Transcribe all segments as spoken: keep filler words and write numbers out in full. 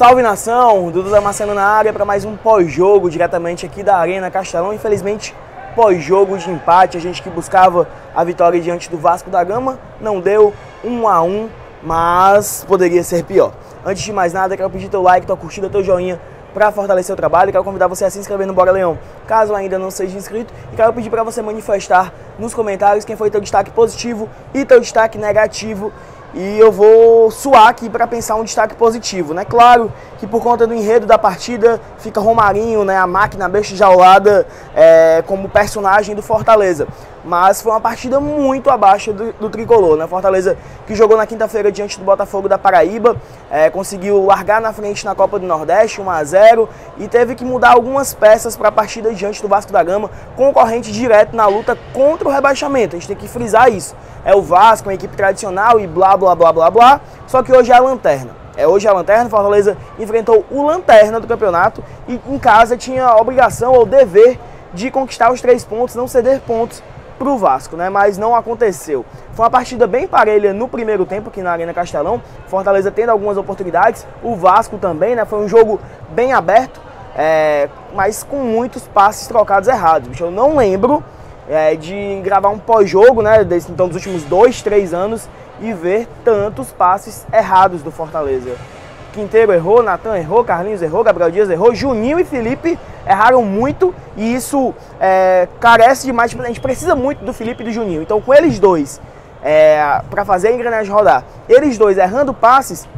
Salve nação, Dudu Damasceno na área para mais um pós-jogo diretamente aqui da Arena Castelão. Infelizmente, pós-jogo de empate, a gente que buscava a vitória diante do Vasco da Gama, não deu um a um, mas poderia ser pior. Antes de mais nada, quero pedir teu like, tua curtida, teu joinha para fortalecer o trabalho. Quero convidar você a se inscrever no Bora Leão, caso ainda não seja inscrito. E quero pedir para você manifestar nos comentários quem foi teu destaque positivo e teu destaque negativo. E eu vou suar aqui para pensar um destaque positivo, né? Claro que por conta do enredo da partida fica Romarinho, né? A máquina besta jaulada é, como personagem do Fortaleza. Mas foi uma partida muito abaixo do, do tricolor, né? Fortaleza que jogou na quinta-feira diante do Botafogo da Paraíba, é, conseguiu largar na frente na Copa do Nordeste, um a zero, e teve que mudar algumas peças para a partida diante do Vasco da Gama, concorrente direto na luta contra o rebaixamento. A gente tem que frisar isso. É o Vasco, uma equipe tradicional e blá, blá, blá, blá, blá. Só que hoje é a lanterna. É hoje é a lanterna. Fortaleza enfrentou o lanterna do campeonato e em casa tinha a obrigação ou dever de conquistar os três pontos, não ceder pontos para o Vasco, né? Mas não aconteceu. Foi uma partida bem parelha no primeiro tempo aqui na Arena Castelão. Fortaleza tendo algumas oportunidades, o Vasco também, né? Foi um jogo bem aberto, é... mas com muitos passes trocados errados. Bicho, eu não lembro É, de gravar um pós-jogo, né, desse, então, dos últimos dois, três anos, e ver tantos passes errados do Fortaleza. Quinteiro errou, Natan errou, Carlinhos errou, Gabriel Dias errou, Juninho e Felipe erraram muito, e isso é, carece demais. A gente precisa muito do Felipe e do Juninho, então com eles dois, é, para fazer a engrenagem rodar, eles dois errando passes,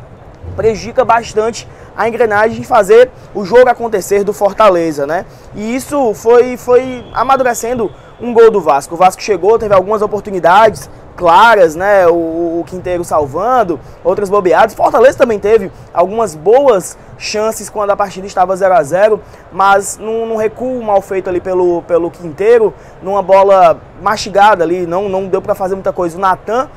prejudica bastante a engrenagem de fazer o jogo acontecer do Fortaleza, né? E isso foi, foi amadurecendo um gol do Vasco. O Vasco chegou, teve algumas oportunidades claras, né? O, o Quinteiro salvando, outras bobeadas. Fortaleza também teve algumas boas chances quando a partida estava zero a zero, mas num, num recuo mal feito ali pelo, pelo Quinteiro, numa bola mastigada ali, não, não deu para fazer muita coisa. O Natan,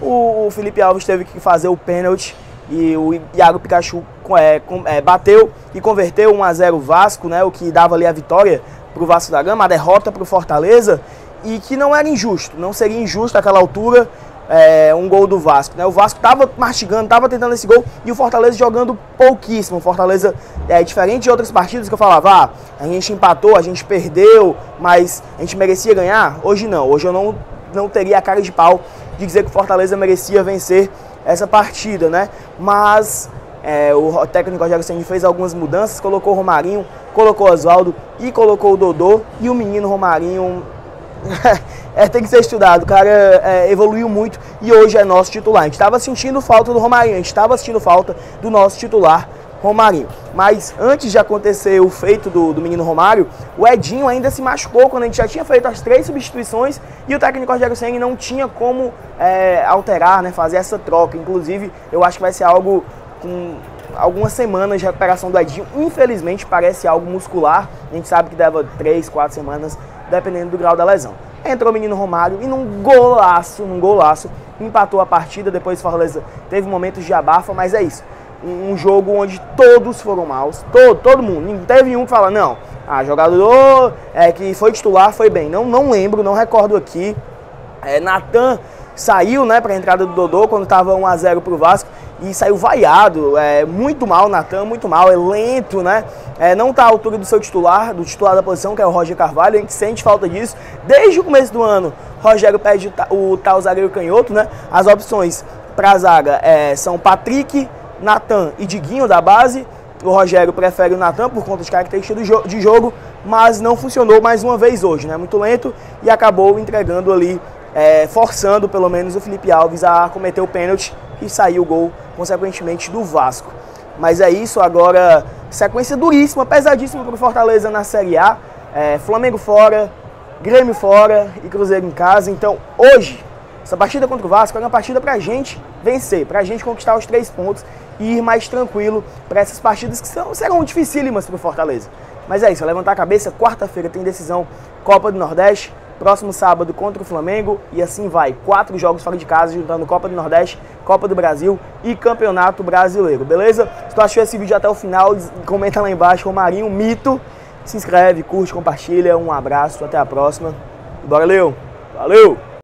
o, o Felipe Alves teve que fazer o pênalti e o Iago Pikachu é, é, bateu e converteu um a zero o Vasco, né? O que dava ali a vitória para o Vasco da Gama, a derrota para o Fortaleza, e que não era injusto, não seria injusto àquela altura é, um gol do Vasco, né? O Vasco estava mastigando, estava tentando esse gol e o Fortaleza jogando pouquíssimo. O Fortaleza é diferente de outras partidas que eu falava, ah, a gente empatou, a gente perdeu, mas a gente merecia ganhar. Hoje não, hoje eu não, não teria a cara de pau de dizer que o Fortaleza merecia vencer essa partida, né? Mas é, o técnico Rogério Ceni fez algumas mudanças, colocou o Romarinho, colocou Oswaldo e colocou o Dodô. E o menino Romarinho é, tem que ser estudado, o cara é, evoluiu muito e hoje é nosso titular. A gente estava sentindo falta do Romarinho, a gente estava sentindo falta do nosso titular Romarinho. Mas antes de acontecer o feito do, do menino Romário, o Edinho ainda se machucou quando a gente já tinha feito as três substituições e o técnico Rogério Ceni não tinha como é, alterar, né, fazer essa troca. Inclusive, eu acho que vai ser algo com algumas semanas de recuperação do Edinho. Infelizmente, parece algo muscular. A gente sabe que leva três, quatro semanas, dependendo do grau da lesão. Entrou o menino Romário e num golaço, num golaço, empatou a partida. Depois Fortaleza teve momentos de abafa, mas é isso. Um jogo onde todos foram maus, todo, todo mundo, não teve um que fala, não, ah, jogador é, que foi titular, foi bem, não, não lembro, não recordo aqui, é, Natan saiu, né, para a entrada do Dodô quando estava um a zero para o Vasco e saiu vaiado, é, muito mal, Natan, muito mal, é lento, né, é, não está à altura do seu titular, do titular da posição, que é o Roger Carvalho. A gente sente falta disso, desde o começo do ano, Rogério pede o, o tal zagueiro canhoto, né, as opções para a zaga é, são Patrick, Natan e Diguinho da base. O Rogério prefere o Natan por conta de características de jogo, mas não funcionou mais uma vez hoje, né? Muito lento e acabou entregando ali, é, forçando pelo menos o Felipe Alves a cometer o pênalti e saiu o gol, consequentemente, do Vasco. Mas é isso, agora sequência duríssima, pesadíssima para o Fortaleza na Série A. É, Flamengo fora, Grêmio fora e Cruzeiro em casa. Então hoje, essa partida contra o Vasco é uma partida para a gente vencer, para a gente conquistar os três pontos e ir mais tranquilo para essas partidas que são, serão dificílimas para o Fortaleza. Mas é isso, levantar a cabeça, quarta-feira tem decisão Copa do Nordeste, próximo sábado contra o Flamengo e assim vai. Quatro jogos fora de casa, juntando Copa do Nordeste, Copa do Brasil e Campeonato Brasileiro, beleza? Se tu achou esse vídeo até o final, comenta lá embaixo, Romarinho, mito. Se inscreve, curte, compartilha, um abraço, até a próxima. Bora, Leão! Valeu!